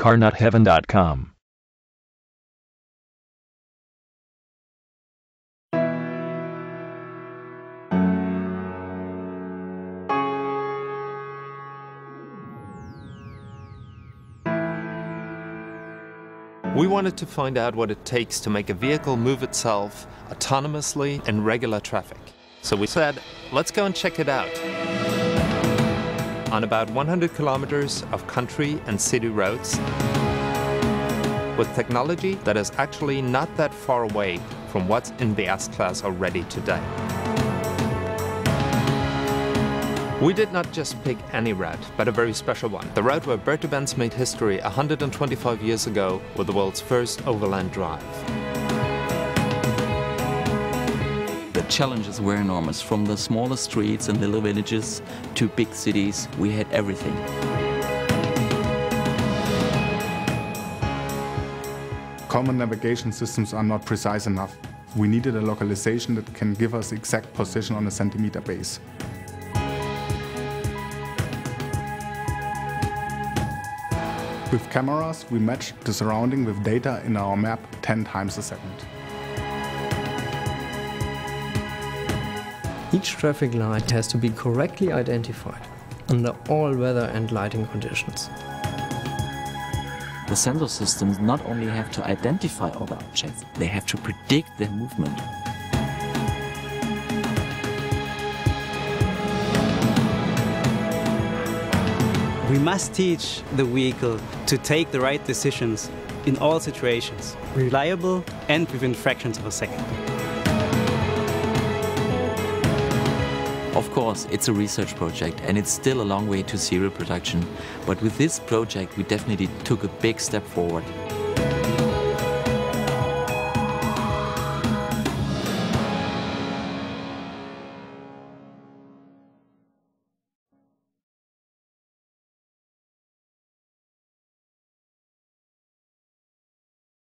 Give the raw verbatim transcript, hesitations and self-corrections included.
car nut heaven dot com. We wanted to find out what it takes to make a vehicle move itself autonomously in regular traffic. So we said, let's go and check it out. On about one hundred kilometers of country and city roads, with technology that is actually not that far away from what's in the S-Class already today. We did not just pick any route, but a very special one. The route where Bertha Benz made history one hundred twenty-five years ago with the world's first overland drive. The challenges were enormous. From the smaller streets and little villages to big cities, we had everything. Common navigation systems are not precise enough. We needed a localization that can give us exact position on a centimeter base. With cameras, we match the surrounding with data in our map ten times a second. Each traffic light has to be correctly identified under all weather and lighting conditions. The sensor systems not only have to identify all the objects, they have to predict their movement. We must teach the vehicle to take the right decisions in all situations, reliable and within fractions of a second. Of course, it's a research project and it's still a long way to serial production, but with this project we definitely took a big step forward.